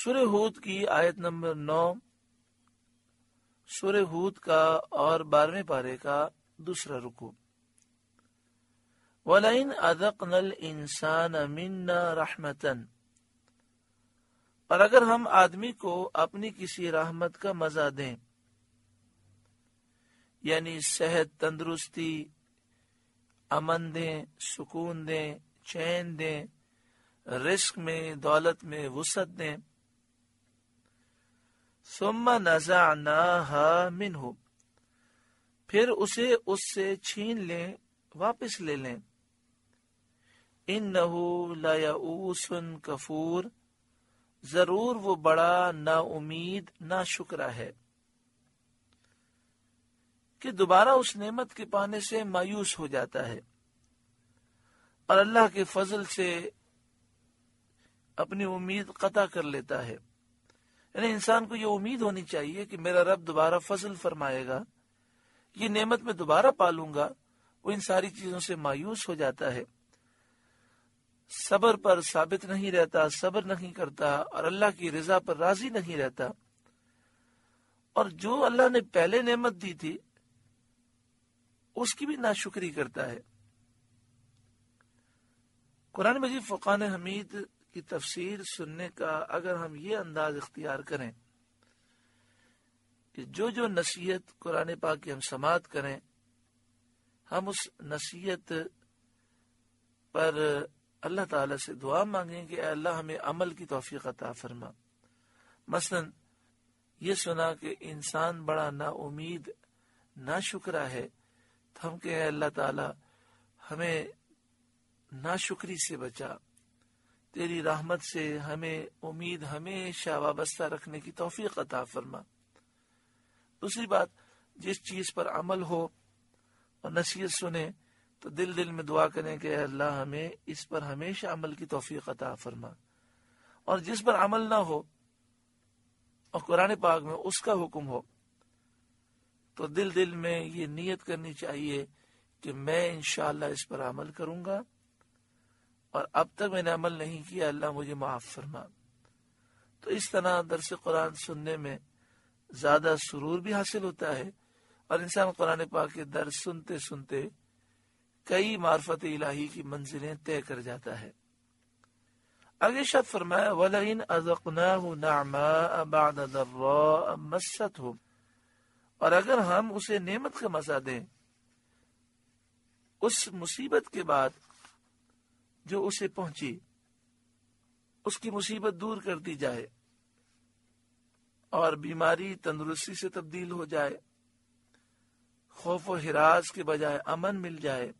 सूरह हुद की आयत नंबर 9, सूरह हुद का और 12वें पारे का दूसरा रुकू। वलइन अज़क़नल इंसान मिन्ना रहमतन, और अगर हम आदमी को अपनी किसी रहमत का मजा दें, यानी सेहत तंदुरुस्ती, अमन दें, सुकून दें, चैन दें, रिस्क में, दौलत में वुसअत दें। सुम्मा नज़अनाहा मिन्हु, फिर उसे उससे छीन लें, वापस ले लें। इन्नहु लयऊसुन कफूर, जरूर वो बड़ा ना उम्मीद ना शुक्रा है कि दोबारा उस नेमत के पाने से मायूस हो जाता है और अल्लाह के फजल से अपनी उम्मीद कता कर लेता है। यानी इंसान को ये उम्मीद होनी चाहिए कि मेरा रब दोबारा फजल फरमाएगा, ये नेमत मैं दोबारा पालूंगा। वो इन सारी चीजों से मायूस हो जाता है, सबर पर साबित नहीं रहता, सबर नहीं करता और अल्लाह की रजा पर राजी नहीं रहता। और जो अल्लाह ने पहले नेमत दी थी उसकी भी नाशुक्री करता है। कुरान मजीद फुरकान हमीद की तफसीर सुनने का अगर हम ये अंदाज इख्तियार करें कि जो जो नसीहत कुरान पाक की हम समात करें, हम उस नसीहत पर अल्लाह ताला से दुआ मांगें कि अल्लाह हमें अमल की तौफीक अता फरमा। मसलन ये सुना कि इंसान बड़ा ना उम्मीद ना शुक्रा है, तो हम कहें अल्लाह ताला हमें ना शुक्री से बचा, तेरी रहमत से हमें उम्मीद हमेशा वाबस्ता रखने की तौफीक अता फरमा। दूसरी बात, जिस चीज पर अमल हो और नसीहत सुने तो दिल दिल में दुआ करें कि अल्लाह हमें इस पर हमेशा अमल की तौफीक अता फरमा। और जिस पर अमल ना हो और कुरान पाक में उसका हुक्म हो, तो दिल दिल में ये नियत करनी चाहिए कि मैं इंशाअल्लाह इस पर अमल करूंगा और अब तक मैंने अमल नहीं किया, अल्लाह मुझे माफ फरमा। तो इस तरह दरस कुरान सुनने में ज्यादा सुरूर भी हासिल होता है और इंसान कुरान पाक के दर्स सुनते सुनते कई मार्फत इलाही की मंजिलें तय कर जाता है। आगे शायद फरमाया वलइन अज़क़नाहु नअमा बअद दर्रा मस्सतहु, और अगर हम उसे नेमत का मजा दें उस मुसीबत के बाद जो उसे पहुंची, उसकी मुसीबत दूर कर दी जाए और बीमारी तंदुरुस्ती से तब्दील हो जाए, खौफ और हिरास के बजाय अमन मिल जाए,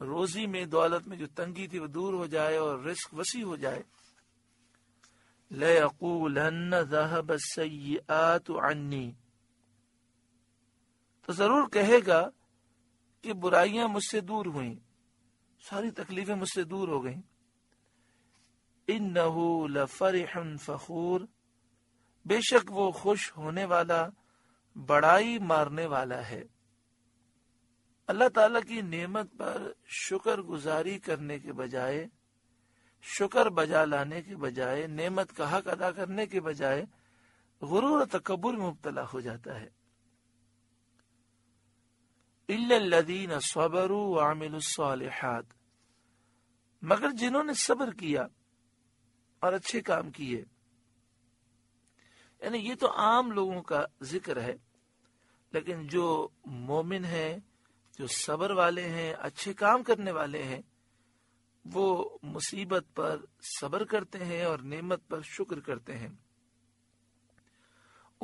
रोजी में दौलत में जो तंगी थी वो दूर हो जाए और रिस्क वसी हो जाए। लयक़ूलन्न ज़हब अस्सय्यिआतु अन्नी, तो जरूर कहेगा कि बुराइयां मुझसे दूर हुईं, सारी तकलीफें मुझसे दूर हो गईं। इन्नहु लफ़रिहुन फ़खूर, बेशक वो खुश होने वाला, बड़ाई मारने वाला है। अल्लाह ताला की नेमत पर शुक्र गुजारी करने के बजाय, शुक्र बजा लाने के बजाय, नेमत का हक अदा करने के बजाय गुरूर और तकब्बुर में मुब्तला हो जाता है। इल्लल्लज़ीना सबरू व अमिलुस्सालिहात, मगर जिन्होंने सब्र किया और अच्छे काम किए। यानी ये तो आम लोगों का जिक्र है, लेकिन जो मोमिन हैं, जो सब्र वाले हैं, अच्छे काम करने वाले हैं, वो मुसीबत पर सब्र करते हैं और नेमत पर शुक्र करते हैं।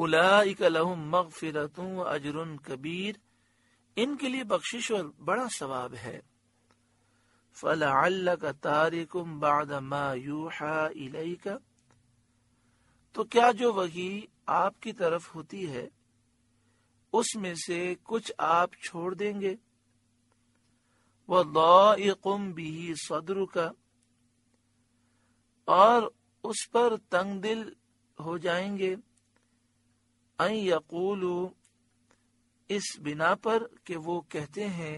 उलाइका लहुम मग़फ़िरतुन व अजरुन कबीर, इनके लिए बख्शिश और बड़ा सवाब है। फलअल्लक तारिकुम बाद मा यूहा इलैका, तो क्या जो वही आपकी तरफ होती है उसमें से कुछ आप छोड़ देंगे। वदाइकुम बिही सदरुका, और उस पर तंग दिल हो जाएंगे। अन यकूलू, इस बिना पर कि वो कहते हैं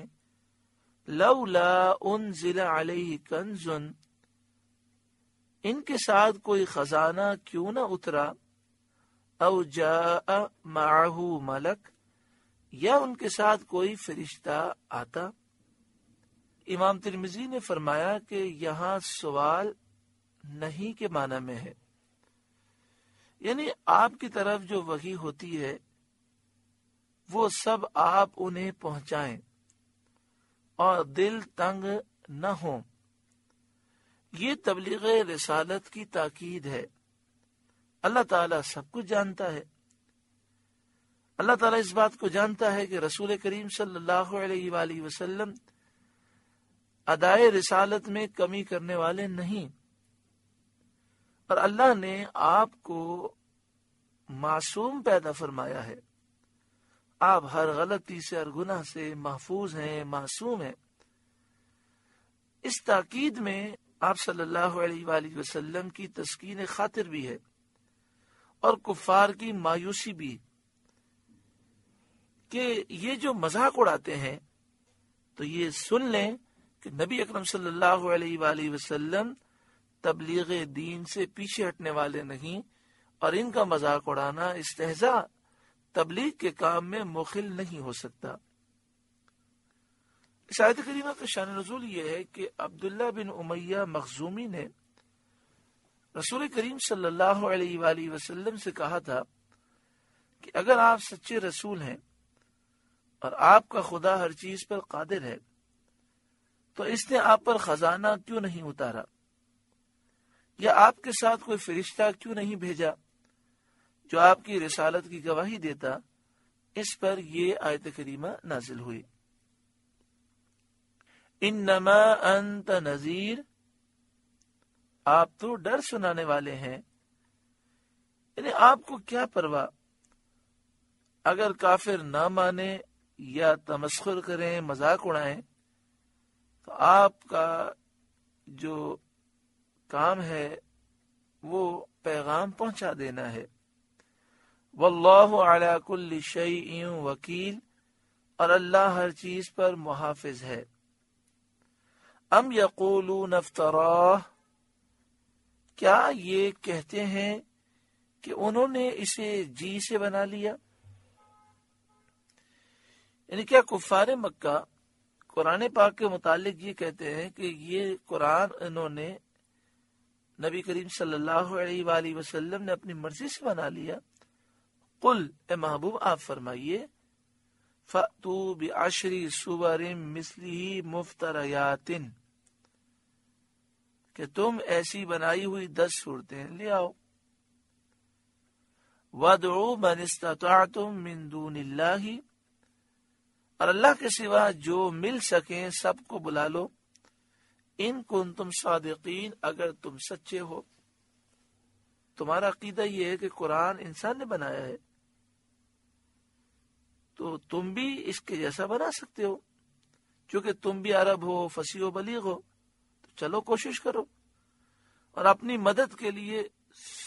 लौला उनज़िला अलैहि कंज़ुन, इनके साथ कोई खजाना क्यों न उतरा, औ जाअ माअहू मलक, या उनके साथ कोई फरिश्ता आता। इमाम तिरमिजी ने फरमाया कि यहाँ सवाल नहीं के माना में है, यानी आपकी तरफ जो वही होती है वो सब आप उन्हें पहुंचाएं और दिल तंग न हो। ये तबलीगे रिसालत की ताकीद है। अल्लाह ताला सब कुछ जानता है। अल्लाह ताला इस बात को जानता है कि रसूल करीम सल्लल्लाहु अलैहि वसल्लम अदाए रिसालत में कमी करने वाले नहीं, और अल्लाह ने आपको मासूम पैदा फरमाया है। आप हर गलती से, हर गुनाह से महफूज हैं, मासूम हैं। इस ताकीद में आप सल्लल्लाहु अलैहि वसल्लम की तस्कीन खातिर भी है और कुफार की मायूसी भी, कि ये जो मजाक उड़ाते हैं तो ये सुन लें कि नबी अकरम सल्लल्लाहु अलैहि वसल्लम तबलीग दीन से पीछे हटने वाले नहीं, और इनका मजाक उड़ाना, इस्तेहजा तबलीग के काम में मुखिल नहीं हो सकता। इस आयत करीमा का शान नज़ूल यह है कि अब्दुल्ला बिन उमया मख़्ज़ुमी ने रसूल करीम सल्लल्लाहु अलैहि वसल्लम से कहा था कि अगर आप सच्चे रसूल हैं और आपका खुदा हर चीज पर कादिर है तो इसने आप पर खजाना क्यों नहीं उतारा, या आपके साथ कोई फरिश्ता क्यों नहीं भेजा जो आपकी रिसालत की गवाही देता। इस पर यह आयत करीमा नाजिल हुई, इन्नमा अंत नजीर, आप तो डर सुनाने वाले हैं। यानी आपको क्या परवाह, अगर काफिर ना माने या तमस्खुर करें, मजाक उड़ाएं, तो आपका जो काम है वो पैगाम पहुंचा देना है। वल्लाहु अला कुल्ली शैइन वकील, और अल्लाह हर चीज पर मुहाफिज है। अम यकूलून अफ्तराह, क्या ये कहते हैं कि उन्होंने इसे जी से बना लिया। यानी क्या कुफार मक्का कुरान पाक के मुतालिक ये कहते हैं कि ये कुरान इन्होंने, नबी करीम सल्लल्लाहु अलैहि वसल्लम ने अपनी मर्जी से बना लिया। कुल ए महबूब, आप फरमाइए, फातू बिअशरी सुवरिम मिस्लिही मुफ्तरयातिन, कि तुम ऐसी बनाई हुई 10 सूरतें ले आओ। वदउ मन इस्तताअतुम मिन दूनिल्लाहि, और अल्लाह के सिवा जो मिल सके सबको बुला लो। इन कुंतुम सादिकीन, अगर तुम सच्चे हो। तुम्हारा अकीदा यह है कि कुरान इंसान ने बनाया है तो तुम भी इसके जैसा बना सकते हो, क्योंकि तुम भी अरब हो, फसीह बलीग हो, तो चलो कोशिश करो और अपनी मदद के लिए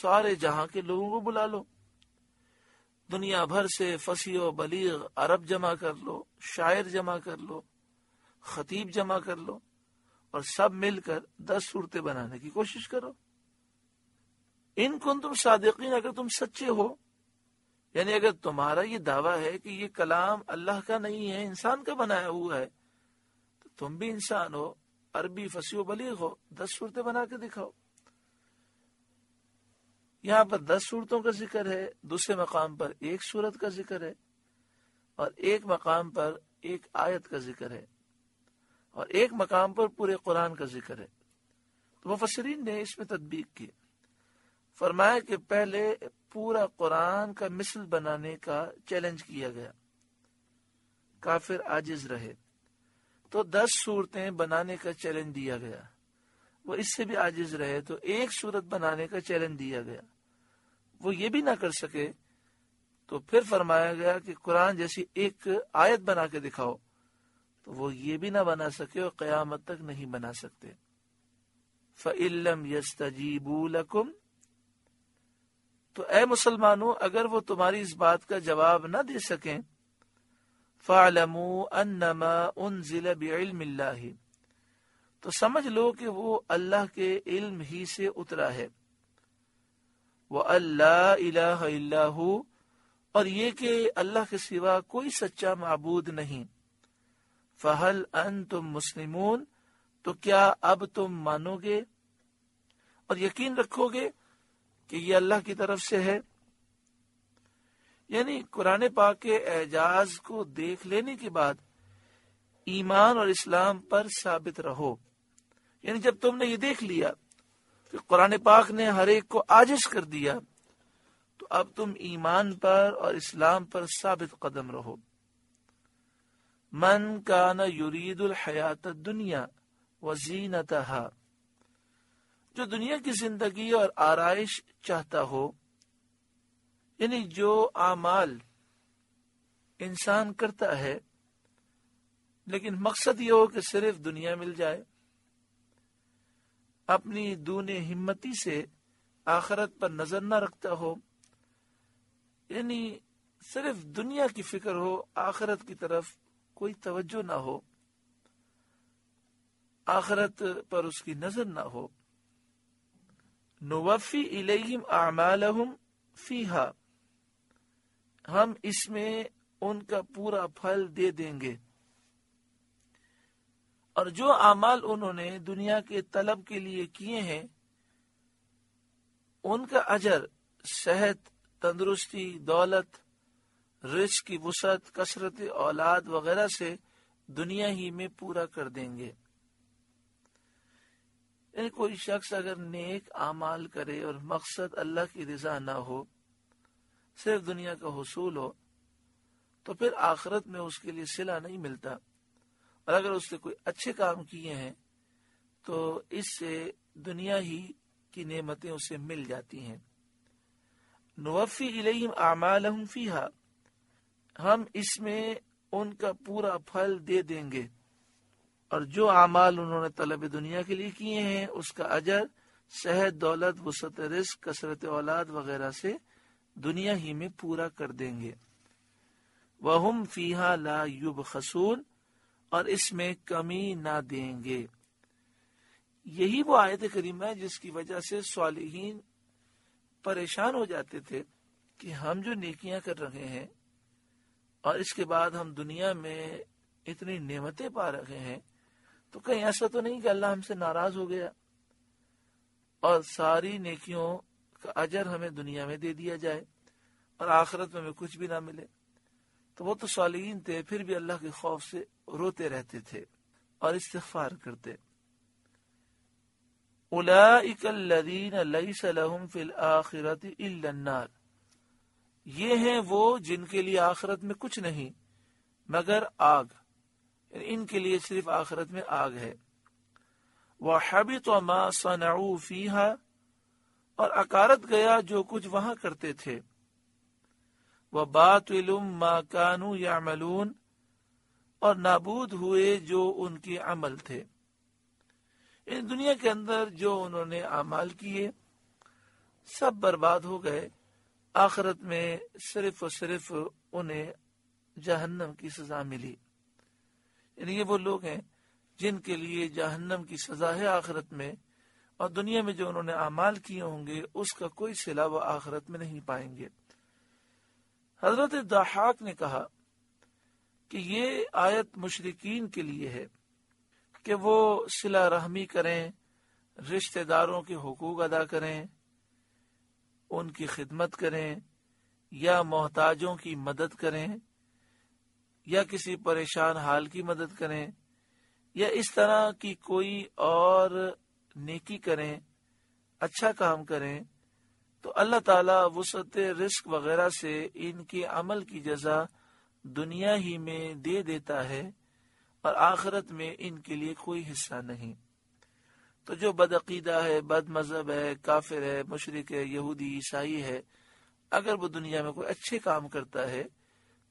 सारे जहां के लोगों को बुला लो। दुनिया भर से फसीह बलीग अरब जमा कर लो, शायर जमा कर लो, खतीब जमा कर लो, और सब मिलकर 10 सूरतें बनाने की कोशिश करो। इन कुंतुम सादिकीन, अगर तुम सच्चे हो। यानी अगर तुम्हारा ये दावा है कि ये कलाम अल्लाह का नहीं है, इंसान का बनाया हुआ है, तो तुम भी इंसान हो, अरबी फसीह बलीग हो, 10 सूरतें बना के दिखाओ। यहाँ पर 10 सूरतों का जिक्र है, दूसरे मकाम पर एक सूरत का जिक्र है, और एक मकाम पर एक आयत का जिक्र है, और एक मकाम पर पूरे कुरान का जिक्र है। तो मुफस्सिरीन ने इसमें तदबीक की, फरमाया कि पहले पूरा कुरान का मिसल बनाने का चैलेंज किया गया, काफिर आजिज रहे, तो 10 सूरतें बनाने का चैलेंज दिया गया, वो इससे भी आजिज रहे तो एक सूरत बनाने का चैलेंज दिया गया, वो ये भी ना कर सके तो फिर फरमाया गया कि कुरान जैसी एक आयत बना के दिखाओ, तो वो ये भी ना बना सके और क़यामत तक नहीं बना सकते। फ़इल्लम यस्तजीबू लकुम, तो ऐ मुसलमानों, अगर वो तुम्हारी इस बात का जवाब ना दे सकें, फ़अलमू अन्नमा उन्ज़िल बिइल्मिल्लाह, तो समझ लो कि वो अल्लाह के इल्म ही से उतरा है। वह अल्लाह इलाहा इल्लाहु, और ये कि अल्लाह के सिवा कोई सच्चा माबूद नहीं। फहल अंतुम मुस्लिमून, तो क्या अब तुम मानोगे और यकीन रखोगे कि ये अल्लाह की तरफ से है। यानी कुरान पाक के एजाज को देख लेने के बाद ईमान और इस्लाम पर साबित रहो। यानी जब तुमने ये देख लिया कि कुरान पाक ने हर एक को आजिज कर दिया, तो अब तुम ईमान पर और इस्लाम पर साबित कदम रहो। मन काना युरीदुल हयात दुनिया वजीनतहा, जो दुनिया की जिंदगी और आराइश चाहता हो, यानी जो आमाल इंसान करता है लेकिन मकसद ये हो कि सिर्फ दुनिया मिल जाए, अपनी दूने हिम्मती से आखिरत पर नजर न रखता हो, यानी सिर्फ दुनिया की फिक्र हो, आखिरत की तरफ कोई तवज्जो ना हो, आखिरत पर उसकी नजर ना हो। नुवफ़ी इलैहिम आमालहुम फीहा, हम इसमें उनका पूरा फल दे देंगे। और जो आमाल उन्होंने दुनिया के तलब के लिए किए हैं, उनका अजर सेहत, तंदुरुस्ती, दौलत, रिस्क की वसअत, कसरत औलाद वगैरह से दुनिया ही में पूरा कर देंगे। कोई शख्स अगर नेक आमाल करे और मकसद अल्लाह की रजा ना हो, सिर्फ दुनिया का हुसूल हो, तो फिर आखिरत में उसके लिए सिला नहीं मिलता। और अगर उसने कोई अच्छे काम किए हैं तो इससे दुनिया ही की नेमतें उसे मिल जाती हैं। नुवफ़ी इलैहिम आमालहुम फीहा, हम इसमें उनका पूरा फल दे देंगे। और जो आमाल उन्होंने तलब दुनिया के लिए किए हैं, उसका अजर सेहत, दौलत, वसअत रिस्क, कसरत औलाद वगैरह से दुनिया ही में पूरा कर देंगे। वहुम फीहा ला युबखसून, और इसमें कमी ना देंगे। यही वो आयत करीमा है जिसकी वजह से सालिहीन परेशान हो जाते थे कि हम जो नेकियां कर रहे हैं और इसके बाद हम दुनिया में इतनी नेमतें पा रहे हैं, तो कहीं ऐसा तो नहीं कि अल्लाह हमसे नाराज हो गया और सारी नेकियों का अजर हमें दुनिया में दे दिया जाए और आखिरत में हमें कुछ भी ना मिले। तो वो तो सालिहीन थे, फिर भी अल्लाह के खौफ से रोते रहते थे और इस्तिग़फ़ार करते। उलाइका लज़ीना लैसा लहुम फ़िल आखिरति इल्ला अन्नार, ये हैं वो जिनके लिए आखिरत में कुछ नहीं मगर आग, इनके लिए सिर्फ आखिरत में आग है। वहबित मा सनऊ फीहा, और अकारत गया जो कुछ वहां करते थे। वबातिलुम मा कानू यामलून, और नाबूद हुए जो उनके अमल थे। इन दुनिया के अंदर जो उन्होंने अमाल किए सब बर्बाद हो गए, आखिरत में सिर्फ और सिर्फ उन्हें जहन्नम की सजा मिली। यानी ये वो लोग हैं जिनके लिए जहन्नम की सजा है आखिरत में, और दुनिया में जो उन्होंने अमाल किए होंगे उसका कोई सिला वो आखिरत में नहीं पाएंगे। हजरत दाहाक ने कहा कि ये आयत मुशरिकीन के लिए है कि वो सिला रहमी करें, रिश्तेदारों के हुकूक अदा करें, उनकी खिदमत करें, या मोहताजों की मदद करें, या किसी परेशान हाल की मदद करें, या इस तरह की कोई और नेकी करें, अच्छा काम करें, तो अल्लाह ताला वसअत रिस्क वगैरह से इनके अमल की जजा दुनिया ही में दे देता है और आखिरत में इनके लिए कोई हिस्सा नहीं। तो जो बदअक़ीदा है, बद मजहब है, काफिर है, मुशरिक है, यहूदी ईसाई है, अगर वो दुनिया में कोई अच्छे काम करता है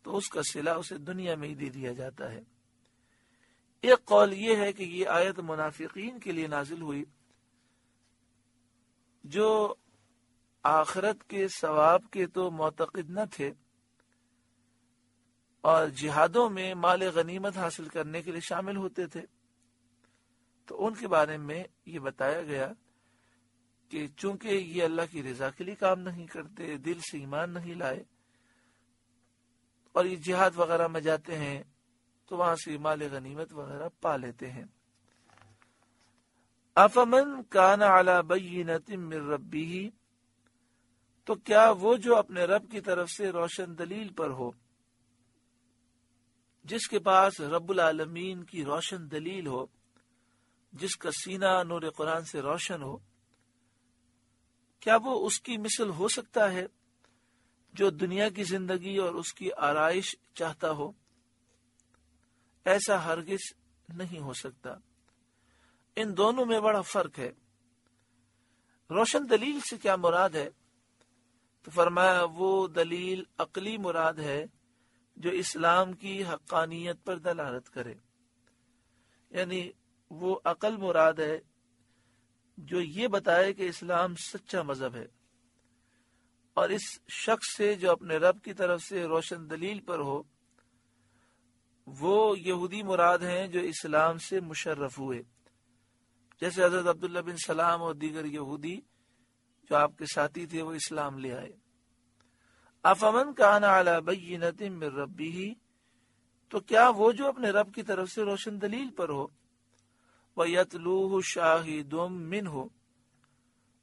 तो उसका सिला उसे दुनिया में ही दे दिया जाता है। एक कौल ये है कि ये आयत मुनाफिकीन के लिए नाजिल हुई जो आखिरत के सवाब के तो मोतक़िद न थे और जिहादों में माल गनीमत हासिल करने के लिए शामिल होते थे। तो उनके बारे में ये बताया गया कि चूंकि ये अल्लाह की रजा के लिए काम नहीं करते, दिल से ईमान नहीं लाए और ये जिहाद वगैरह में जाते हैं तो वहां से माल गनीमत वगैरह पा लेते हैं। अफमन कान अला बय्यिनतिम मिन रब्बिही, तो क्या वो जो अपने रब की तरफ से रोशन दलील पर हो, जिसके पास रब्बुल आलमीन की रोशन दलील हो, जिसका सीना नूर कुरान से रोशन हो, क्या वो उसकी मिसल हो सकता है जो दुनिया की जिंदगी और उसकी आराइश चाहता हो? ऐसा हरगिज नहीं हो सकता। इन दोनों में बड़ा फर्क है। रोशन दलील से क्या मुराद है? तो फरमाया वो दलील अकली मुराद है जो इस्लाम की हक्कानियत पर दलालत करे, यानी वो अकल मुराद है जो ये बताए कि इस्लाम सच्चा मजहब है। और इस शख्स से जो अपने रब की तरफ से रोशन दलील पर हो, वो यहूदी मुराद हैं जो इस्लाम से मुशर्रफ हुए, जैसे हजरत अब्दुल्ला बिन सलाम और दीगर यहूदी जो आपके साथी थे वो इस्लाम ले आए। अफमन कान अला बय्यिनतिम मिन रब्बिही, तो क्या वो जो अपने रब की तरफ से रोशन दलील पर हो, वयतलूहु शाहिदुम मिन्हु,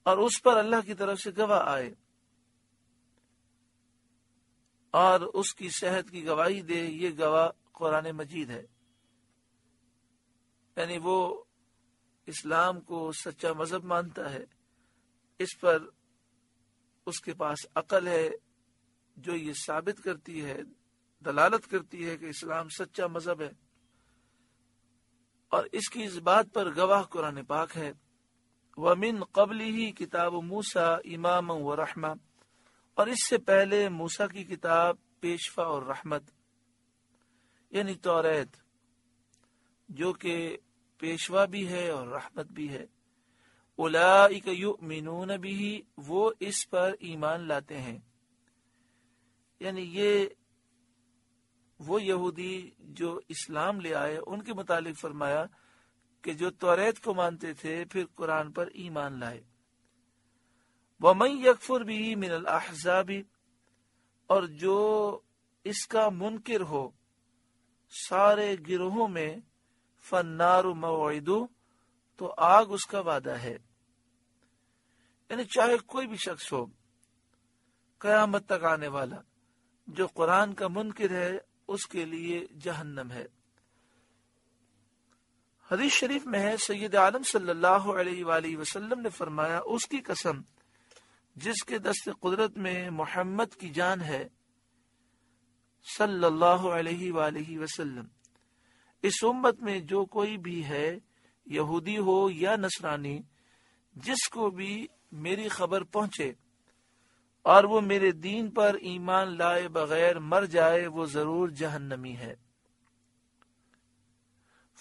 और उस पर अल्लाह की तरफ से गवाह आए और उसकी सेहत की गवाही दे, ये गवाह कुरान मजीद है। यानी वो इस्लाम को सच्चा मजहब मानता है, इस पर उसके पास अकल है जो ये साबित करती है, दलालत करती है कि इस्लाम सच्चा मजहब है, और इसकी इस बात पर गवाह कुरान पाक है। वमिन क़ब्लिही किताब मूसा इमाम व रहमा, और इससे पहले मूसा की किताब पेशवा और रहमत, यानी तौरात जो कि पेशवा भी है और रहमत भी है। उलाइक युमिनून बिही, वो इस पर ईमान लाते हैं, यानी ये वो यहूदी जो इस्लाम ले आए। उनके मुतालिक फरमाया कि जो तौरात को मानते थे फिर कुरान पर ईमान लाए। वमन यकफुर बिही मिनल अहज़ाबी, और जो इसका मुनकिर हो सारे गिरोहों में, फन्नारु मौइदु, तो आग उसका वादा है। यानी चाहे कोई भी शख्स हो कयामत तक आने वाला जो कुरान का मुनकिर है, उसके लिए जहन्नम है। हदीस शरीफ में है, सैयद आलम सल्लल्लाहु अलैहि वसल्लम ने फरमाया, उसकी कसम जिसके दस्ते कुदरत में मोहम्मद की जान है सल्लल्लाहु अलैहि वसल्लम, इस उम्मत में जो कोई भी है, यहूदी हो या नसरानी, जिसको भी मेरी खबर पहुंचे और वो मेरे दीन पर ईमान लाए बगैर मर जाए, वो जरूर जहन्नमी है।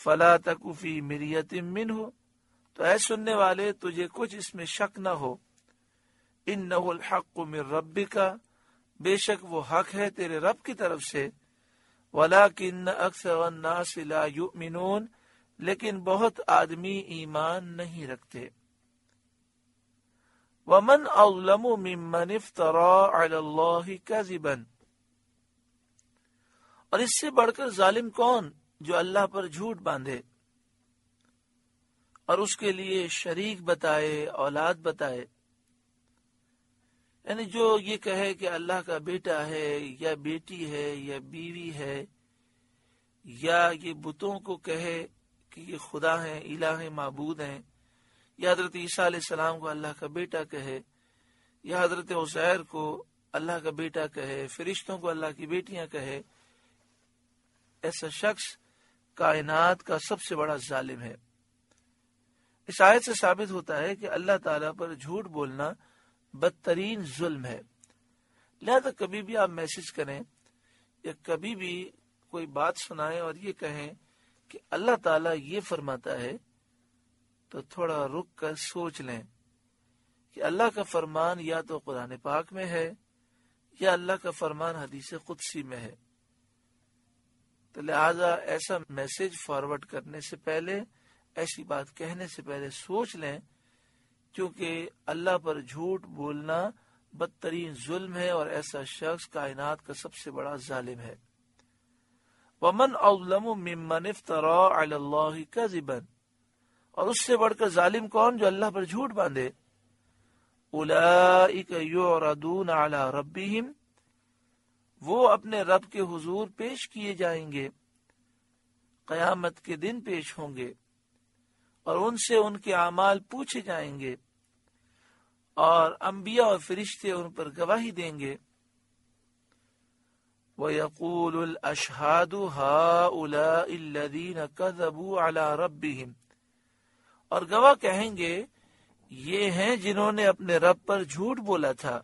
फला तकुफी मिरियतिम मिन्हु, तो ऐ सुनने वाले तुझे कुछ इसमें शक न हो। इन्नहुल हक्कु मिन रब्बिका, बेशक वो हक है तेरे रब की तरफ से। वलाकिन्न अक्सरन नास ला युमिनून, लेकिन बहुत आदमी ईमान नहीं रखते। वमन अज़लमु मिम्मन इफ्तरा अला अल्लाहि कज़िबन, और इससे बढ़कर जालिम कौन जो अल्लाह पर झूठ बांधे और उसके लिए शरीक बताए, औलाद बताए। यानी जो ये कहे कि अल्लाह का बेटा है या बेटी है या बीवी है, या ये बुतों को कहे कि ये खुदा है, इलाह है, माबूद है, या हजरत ईसा अलैहिस्सलाम को अल्लाह का बेटा कहे, या हजरत उजैर को अल्लाह का बेटा कहे, फरिश्तों को अल्लाह की बेटियां कहे, ऐसा शख्स कायनात का सबसे बड़ा जालिम है। इस आयत से साबित होता है कि अल्लाह ताला पर झूठ बोलना बदतरीन जुल्म है। लिहाजा कभी भी आप मैसेज करें या कभी भी कोई बात सुनाएं और ये कहें कि अल्लाह ताला ये फरमाता है, तो थोड़ा रुक कर सोच लें कि अल्लाह का फरमान या तो कुरान पाक में है या अल्लाह का फरमान हदीस कुदसी में है। तो लिहाजा ऐसा मैसेज फॉरवर्ड करने से पहले ऐसी बात कहने से पहले सोच लें, क्योंकि अल्लाह पर झूठ बोलना बदतरीन जुल्म है और ऐसा शख्स कायनात का सबसे बड़ा जालिम है। वमन अज़लमु मिम्मन इफ्तरा अला अल्लाहि कज़िबन, और उससे बढ़कर जालिम कौन जो अल्लाह पर झूठ बांधे। उलाइका युरदून अला रब्बिहिम, वो अपने रब के हुजूर पेश किए जाएंगे, कयामत के दिन पेश होंगे और उनसे उनके अमाल पूछे जाएंगे और अंबिया और फरिश्ते उन पर गवाही देंगे। वयक़ूलुल अशहादु हाउलाइ अल्लज़ीना कज़बू अला रब्बिहिम, और गवाह कहेंगे ये हैं जिन्होंने अपने रब पर झूठ बोला था।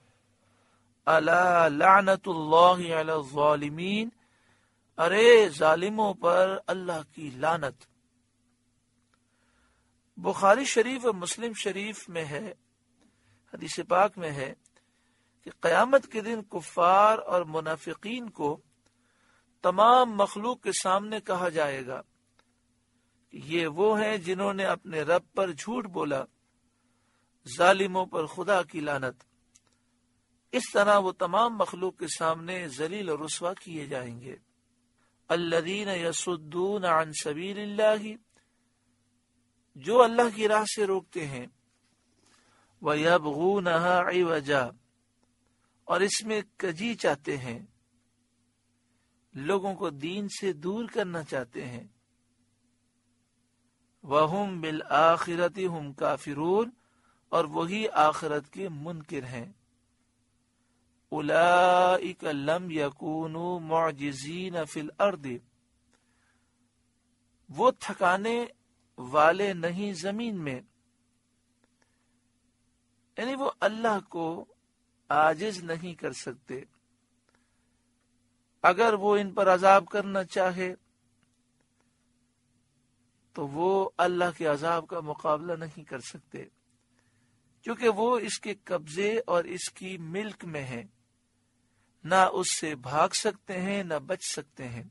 अला लानतुल्लाहि अलज़ालिमीन, अरे जालिमों पर अल्लाह की लानत। बुखारी शरीफ और मुस्लिम शरीफ में है, हदीस पाक में है कि क़यामत के दिन कुफ़ार और मुनाफिकीन को तमाम मखलूक के सामने कहा जाएगा कि ये वो हैं जिन्होंने अपने रब पर झूठ बोला, जालिमों पर खुदा की लानत। इस तरह वो तमाम मखलूक के सामने जलील और रुस्वा किए जाएंगे। अल्लज़ीन यसुद्दून अन सबीलिल्लाह, जो अल्लाह की राह से रोकते हैं। वयबग़ूनहा इवजा, और इसमें कजी चाहते हैं, लोगों को दीन से दूर करना चाहते हैं। वहुम बिल आखिरति हुम काफिरून, और वही आखिरत के मुनकिर हैं। उलाइका लम यकूनु मुअजिज़ीन फिल अर्दि, वो थकाने वाले नहीं जमीन में, यानी वो अल्लाह को आजिज नहीं कर सकते। अगर वो इन पर अजाब करना चाहे तो वो अल्लाह के अजाब का मुकाबला नहीं कर सकते, क्योंकि वो इसके कब्जे और इसकी मिल्क में है, ना उससे भाग सकते हैं ना बच सकते हैं।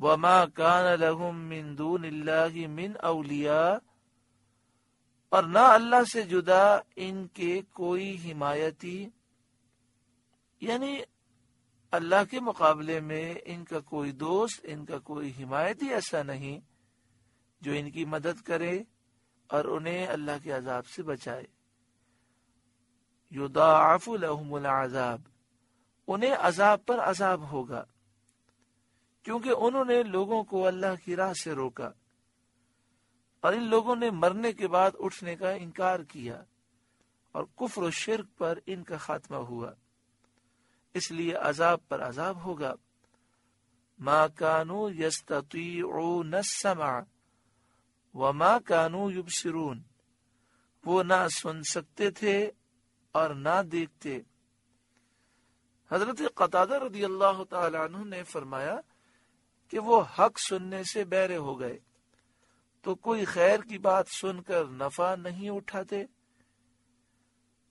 वमा कान लहुम मिन दूनिल्लाहि मिन औलिया, और ना अल्लाह से जुदा इनके कोई हिमायती, यानी अल्लाह के मुकाबले में इनका कोई दोस्त, इनका कोई हिमायती ऐसा नहीं जो इनकी मदद करे और उन्हें अल्लाह के अजाब से बचाए। युदाअफु लहुमुल अजाब, उन्हें अजाब पर अजाब होगा, क्योंकि उन्होंने लोगों को अल्लाह की राह से रोका और इन लोगों ने मरने के बाद उठने का इनकार किया और कुफ्र और शिर्क पर इनका खात्मा हुआ, इसलिए अजाब पर अजाब होगा। मा कानू यस्ततीऊन अस्समा व मा कानू युबसिरून, वो ना सुन सकते थे और ना देखते। हजरत क़तादा रदियल्लाहु ताला अन्हु ने फरमाया कि वो हक सुनने से बहरे हो गए, तो कोई खैर की बात सुनकर नफा नहीं उठाते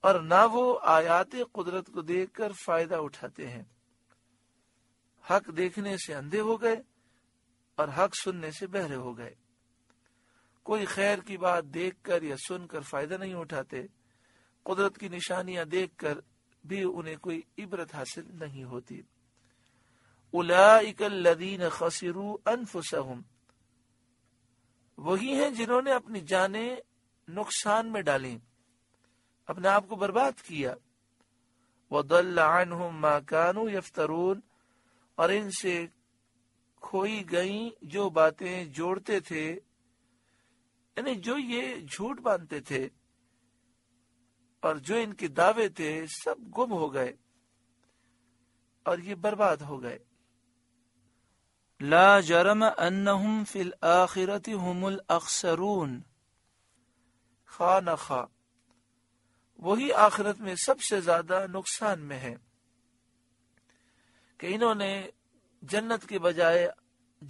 और ना वो आयात कुदरत को देखकर फायदा उठाते हैं। हक देखने से अंधे हो गए और हक सुनने से बहरे हो गए, कोई खैर की बात देखकर या सुनकर फायदा नहीं उठाते, कुदरत की निशानियां देखकर भी उन्हें कोई इबरत हासिल नहीं होती। उलाइका लदीन खसिरू अनफुसहुम, वही हैं जिन्होंने अपनी जानें नुकसान में डाली, अपने आप को बर्बाद किया। वदल्ला अन्हुम मा कानू यफ्तरून, और इनसे खोई गईं जो बातें जोड़ते थे, यानी जो ये झूठ बांधते थे और जो इनके दावे थे, सब गुम हो गए और ये बर्बाद हो गए। ला जरम अन्नहुम फिल आखिरति हुमुल अख्सरून, खानखा वही आखिरत में सबसे ज्यादा नुकसान में है कि इन्होंने जन्नत के बजाय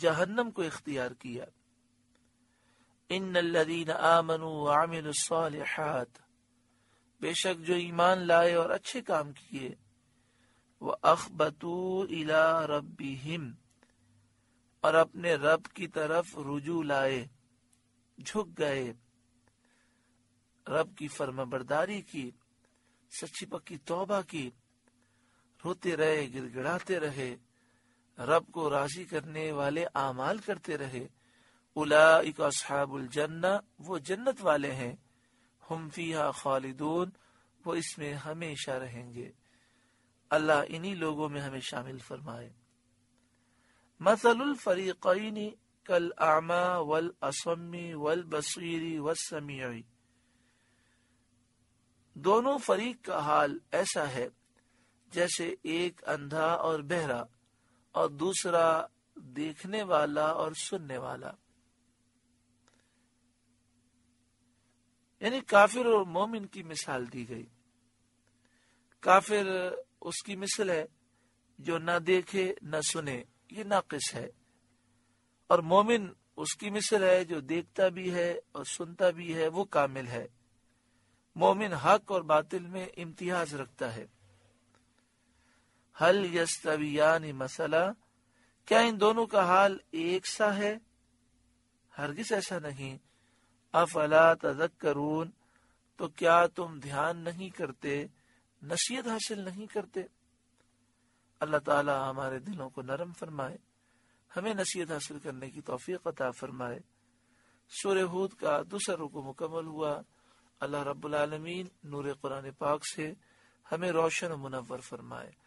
जहन्नम को इख्तियार किया। इन्नल्लज़ीन आमनू व अमिलुस्सालिहात, बेशक जो ईमान लाए और अच्छे काम किए, व अखबतू इला रब्बिहिम, और अपने रब की तरफ रुजू लाए, झुक गए, रब की फरमाबरदारी की, सच्ची पक्की तौबा की, रोते रहे, गिड़गिड़ाते रहे, रब को राजी करने वाले आमाल करते रहे। उलाइका अस्हाबुल जन्नह, वो जन्नत वाले हैं। हम फीहा खालिदून, वो इसमें हमेशा रहेंगे। अल्लाह इन्हीं लोगों में हमें शामिल फरमाए। मसलुल फरीक़ैनि कल आमा वल अस्समी वल बसीरी वस्समीई, दोनों फरीक का हाल ऐसा है जैसे एक अंधा और बहरा और दूसरा देखने वाला और सुनने वाला। यानी काफिर और मोमिन की मिसाल दी गई। काफिर उसकी मिसाल है जो ना देखे ना सुने, ये नाकिस है, और मोमिन उसकी मिसाल है जो देखता भी है और सुनता भी है, वो कामिल है। मोमिन हक और बातिल में इम्तियाज रखता है। हल यस्तवियानि मसला, क्या इन दोनों का हाल एक सा है? हरगिज ऐसा नहीं। अफला तज़क्करून, तो क्या तुम ध्यान नहीं करते, नसीहत हासिल नहीं करते? अल्लाह ताला हमारे दिलों को नरम फरमाए, हमें नसीहत हासिल करने की तौफीक अता फरमाए। सूरह हुद का दूसरा रुकू मुकम्मल हुआ। अल्लाह रब्बुल आलमीन नूर कुरान पाक से हमें रोशन मुनव्वर फरमाए।